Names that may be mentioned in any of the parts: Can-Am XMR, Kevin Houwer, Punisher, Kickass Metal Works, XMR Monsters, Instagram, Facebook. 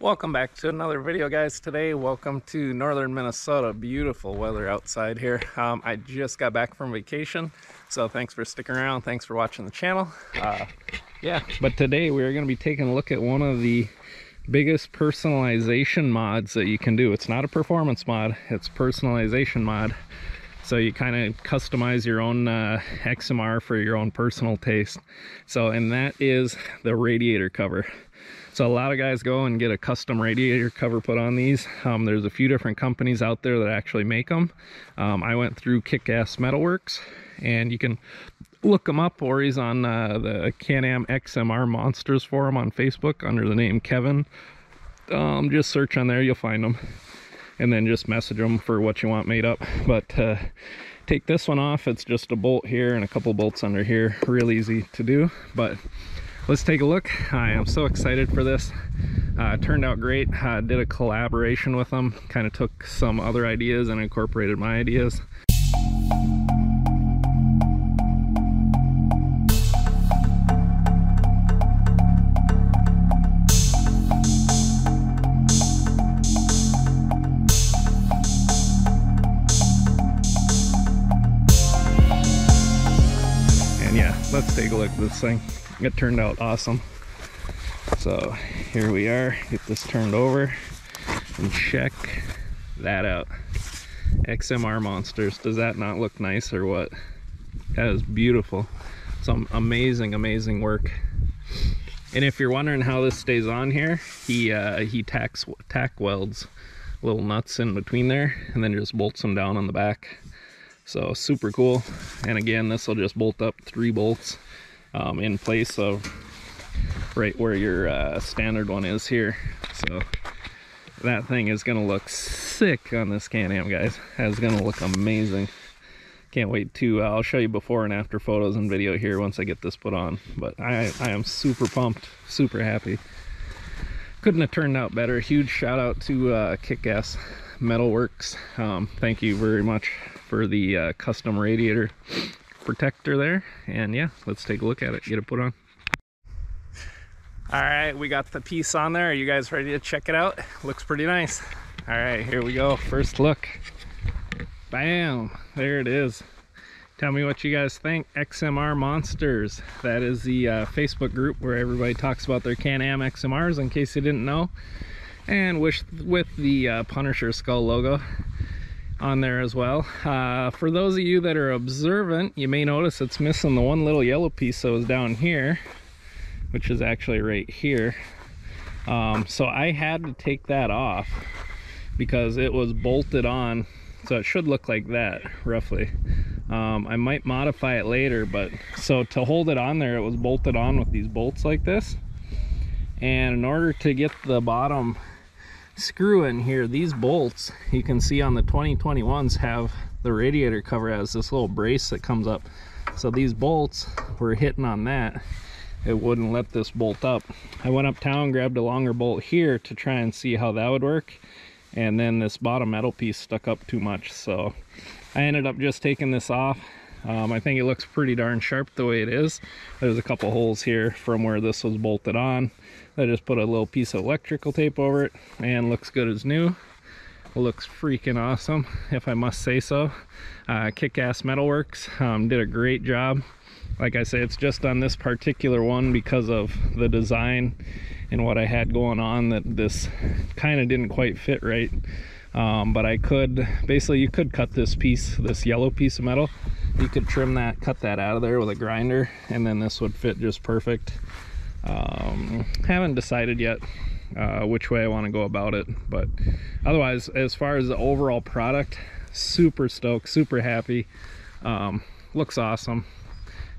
Welcome back to another video, guys. Today, welcome to northern Minnesota. Beautiful weather outside here. I just got back from vacation, so thanks for sticking around. Thanks for watching the channel. Yeah, but today we're going to be taking a look at one of the biggest personalization mods that you can do. It's not a performance mod, it's personalization mod. So you kind of customize your own XMR for your own personal taste. So, and that is the radiator cover. So a lot of guys go and get a custom radiator cover put on these. There's a few different companies out there that actually make them. I went through Kickass Metal Works, and you can look him up, or he's on the Can-Am XMR Monsters forum on Facebook under the name Kevin. Just search on there, you'll find him, and then just message them for what you want made up. But take this one off. It's just a bolt here and a couple bolts under here. Real easy to do, but let's take a look. I am so excited for this. Turned out great. Did a collaboration with them, kind of took some other ideas and incorporated my ideas. And yeah, let's take a look at this thing. It turned out awesome. So here we are, get this turned over and check that out. XMR Monsters. Does that not look nice or what? That is beautiful. Some amazing, amazing work. And if you're wondering how this stays on here, he tack welds little nuts in between there and then just bolts them down on the back. So super cool. And again, this will just bolt up 3 bolts in place of right where your standard one is here. So that thing is gonna look sick on this Can-Am, guys. That's gonna look amazing. Can't wait to I'll show you before and after photos and video here once I get this put on, but I am super pumped, super happy. Couldn't have turned out better. Huge shout out to Kickass Metal Works. Thank you very much for the custom radiator protector there, and yeah, let's take a look at it, get it put on. All right, we got the piece on there. Are you guys ready to check it out? Looks pretty nice. All right, here we go. First look. Bam, there it is. Tell me what you guys think. XMR Monsters, that is the Facebook group where everybody talks about their Can-Am XMRs, in case you didn't know, and with the Punisher skull logo on there as well. For those of you that are observant, you may notice it's missing the one little yellow piece that was down here, which is actually right here. So I had to take that off because it was bolted on, so it should look like that roughly. I might modify it later, but so to hold it on there, it was bolted on with these bolts like this, and in order to get the bottom screw in here, these bolts you can see on the 2021s have the radiator cover as this little brace that comes up, so these bolts were hitting on that, it wouldn't let this bolt up. I went uptown, grabbed a longer bolt here to try and see how that would work, and then this bottom metal piece stuck up too much, so I ended up just taking this off. I think it looks pretty darn sharp the way it is. There's a couple holes here from where this was bolted on. I just put a little piece of electrical tape over it, and looks good as new. Looks freaking awesome, if I must say so. Kickass Metal Works did a great job. Like I say, it's just on this particular one because of the design and what I had going on that this kind of didn't quite fit right. But I could, basically you could cut this piece, this yellow piece of metal, you could trim that, cut that out of there with a grinder, and then this would fit just perfect. Haven't decided yet which way I want to go about it, but otherwise, as far as the overall product, super stoked, super happy. Looks awesome.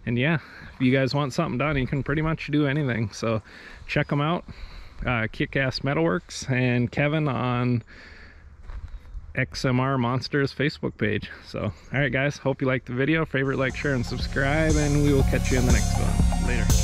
And yeah, if you guys want something done, you can pretty much do anything, so check them out. Kickass Metalworks and Kevin on XMR Monsters Facebook page. So all right, guys, hope you liked the video. Favorite, like, share, and subscribe, and we will catch you in the next one. Later.